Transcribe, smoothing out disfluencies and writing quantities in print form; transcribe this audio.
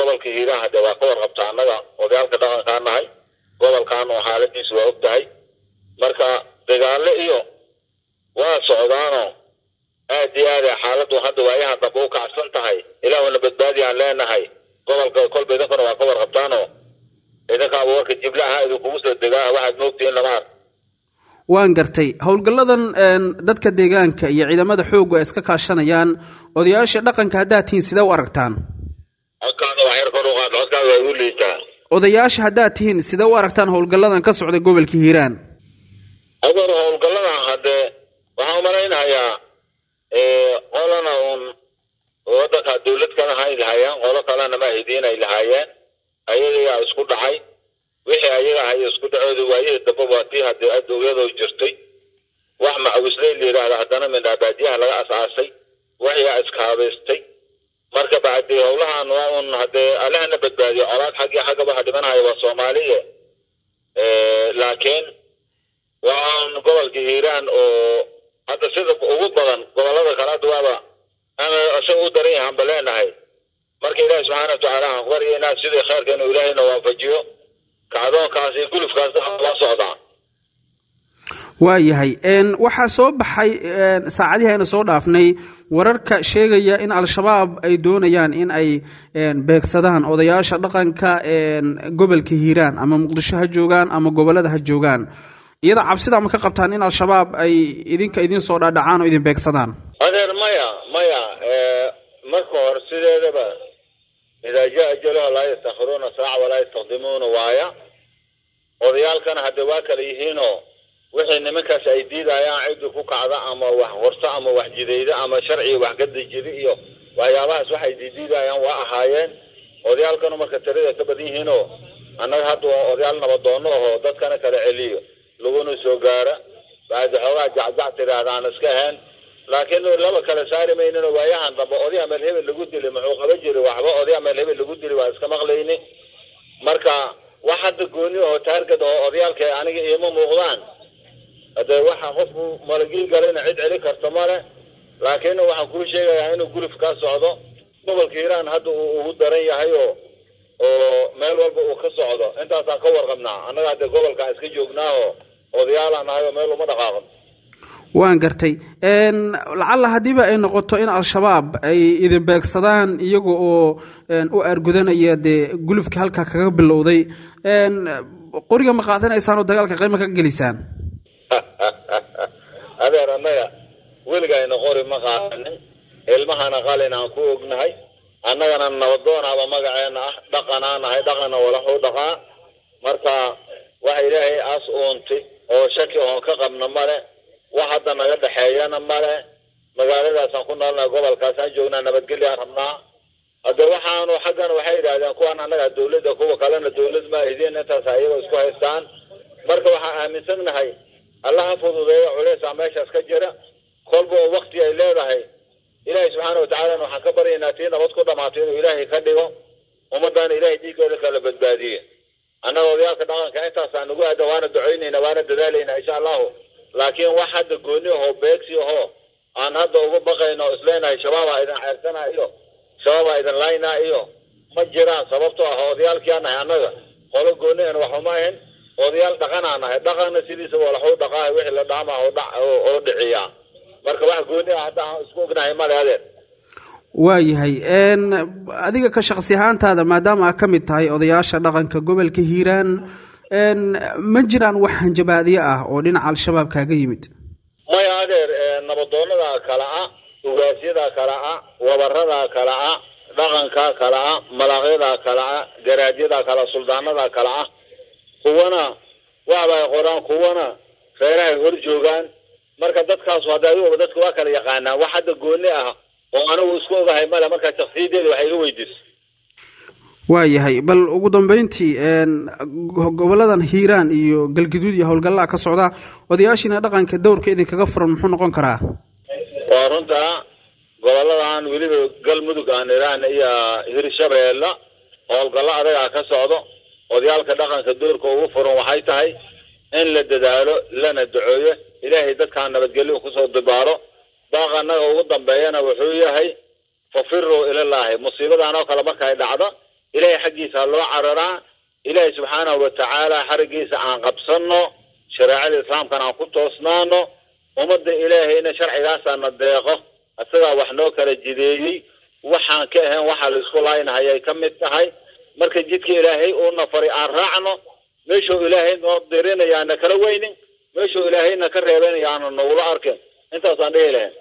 gobolka Hiiraan hada waa qoor qabtaanada odaalka dhaqankanahay gobolkaanu xaaladiisu waa ogtahay marka dagaallo iyo waa socdaano aad diyaar xaaladu hada waa yahay dab oo kacsan tahay ilaahuna badbaadi aan leenahay gobolka kolbay dadka waa qoor qabtaano idanka warka jiblaha ay ugu soo dagaa waxa noqtay lamaar waan gartay howlgaladan dadka deegaanka iyo ciidamada xoog ay iska kaashanayaan odayaasha dhaqanka hadaa tiin sida u aragtaan halkaana wax yar qoru qaad codka way u liitaa odayaasha hadaa tiin sida u aragtaan howlgaladan ka socda gobolka Hiiraan agar howlgaladan hada waxa maraynayaa qolana oo dadka dawladkana hay lahaayeen qolo kalena ma hidiinay lahaayeen ayaga isku dhacay wixii ayaga ay isku dhacooda waayay dababaatii haddii aad dowladda u jirtay wax ma awslay leeyahay hadana min daabadiyaha laga asaasay wixii iskaabeystay marka baadii howlahan waan hadee alaana badbaadiyo colaad xaqii xaqaba hadimanayo waa Soomaaliye laakiin waan gobolka Hiiraan oo hadda sida ugu badan gobolada kala duwaba ana asoo u darin aan baleenahay marka Ilaahay subhanahu wa ta'ala wariyana sidii khayrka inuu Ilaahayna waafajiyo waayahay waxaa soo baxay saacadaha aynu soo dhaafnay wararka sheegaya in al-shabaab ay doonayaan in ay beegsadaan odayaasha dhaqanka gobolka Hiiraan ama Muqdisho ha joogaan ama gobolada ha joogaan iyada cabsida ma ka qabtaan in al-shabaab ay idinka idin soo dhaadhacaan oo idin beegsadaan adeer maya marka hore sideedaba إذا جاء أجلها لا يستأخرون ساعة ولا يستقدمون وايا وديال كان هدواك ليهينو وحين مكاس أيديدا يا عيدو فوق عضاء أما وحورسة أما وحجديدة أما شرعي وحقد الجريئيو ويا باس وحيديدا يا وأحايين وديال كانوا مكتريدا كبديهينو أنا هدو وديال نبضونوه ودد كان كالعليو لغونو سوغارة بعد حواء جعدعت رادان اسكهن لكن لما كان ساري ميننا وياهن طب أودي عمل هبل لجود اللي معوق بجري وحبا أودي عمل هبل لجود اللي واسك مغليني مركا واحد قوني أو تارجت أو أودي على كأنك يوم مغلان هذا واحد خصو مرجيل قالنا عد عليك هالتمارة لكنه واحد كل شيء يعني كل في كاس عضو قبل كيران هذا وهو دري هيو مال ورب وخص عضو أنت أتقور قمنا أنا قاعد قبل كاس كيجوجناه أودي على نهاية ماله ما دقاقم waan gartay lacala hadiba ay noqoto in al-shabaab ay idin beegsadaan iyaga oo u argudanaya de gulufka halka kaga bilowday qoriga ma qaadanaysaan oo dagaalka qayma ka galisaan adeeranaya weliga ay noqori ma qaadanay ilmahana qalin aan ku ognahay annagana nabadoonaba magaceena ah dhaqanaanahay dhaqana wala hoo dhaqaa marka waxa ilaahay as oontay oo shaki oo ka qabna male وحدا ما قد حيانا ماله مقالة سنقولنا لنا قبل كاسان جونا نبتقل يا ربنا هذا وحان وحقا وحيدا إذا كوانا نقع الدولة كوا قالنا الدولة ما إذين أنت سعيبا وسكوها إستان مركب وحا آمن سننا هاي الله حفظه ذي عليه سعماش أسكجرة قلبه وقت يا إلهي رهي إلهي سبحانه وتعالى نحن كبري ناتينا وطكو دمعتينه إلهي خليه ومدان إلهي ديكو لك لبتبادية أنا وضياك دعان كأنت سنقوها دوانا دعينينا وانا دذالينا إن شاء الله لكن واحد قوني هو بيكسي هو أنا هذا هو بقى إنه إسلامنا شبابا إذا حرسنا إيوه شبابا إذا لاينا إيوه مجران سببته هو ديال كيانا أنا قالوا قوني إنه وحماهن هو ديال دقنا أنا دقنا سيريس ولا هو دقاه وحلا دعما هو دعيا مركب واحد قوني هذا سبوقنا هم على هذا وايهاي أديك كشخصي هانت هذا ما دام أكملت هاي أضياش دقن كجبل كهيران ما jiraan wax hanjabaadiye ah oo dhinaca al-shabaab kaaga yimid ma yadeer nabadoonada kala ah ugaasiyada kala ah wabarada kala ah dhaqanka kala ah malaaqada kala ah garaajada kala suldaanada kala ah kuwana waabay qoraan kuwana feeray hor joogan marka dadkaas wadaayo dadku waa kala yaqaana wax hada gooni ah oo anagu isku ogahay mala marka taqsiideed waxay iga weydiisay waayahay bal ugu dambeyntii goboladan Hiiraan iyo Galgaduud iyo howlgalaha ka socda odayaashina dhaqanka dawrka idin kaga furan muxuu noqon karaa warunta goboladan waliba Galmudug aan Hiiraan iyo Hirshabeelle howlgalaha adag ka socdo odayaalka dhaqanka dawrka ugu furan waxay tahay in la dadaalo lana duceeyo ilaahay dadka nabadgelyo ku soo dabaaro dhaqanaga ugu dambeeyana wuxuu yahay fafirru ila Allah musiibada aan kala markay dhacdo إلهي حقيسة الله عررا إلهي سبحانه وتعالى حرقيسة عن قبصنه شرع الإسلام كان عن قد أصنانه ومد إلهي إن شرع راسا نديقه أسرع وحنوك الجديدي وحان كهن وحال الإسخولين هيا يكمتها مركز جدك إلهي قولنا فريقا رعنه ميشو إلهي نوضيرين يعني كروين ميشو إلهي نكرهبين يعني النولارك انت أصنع إلهي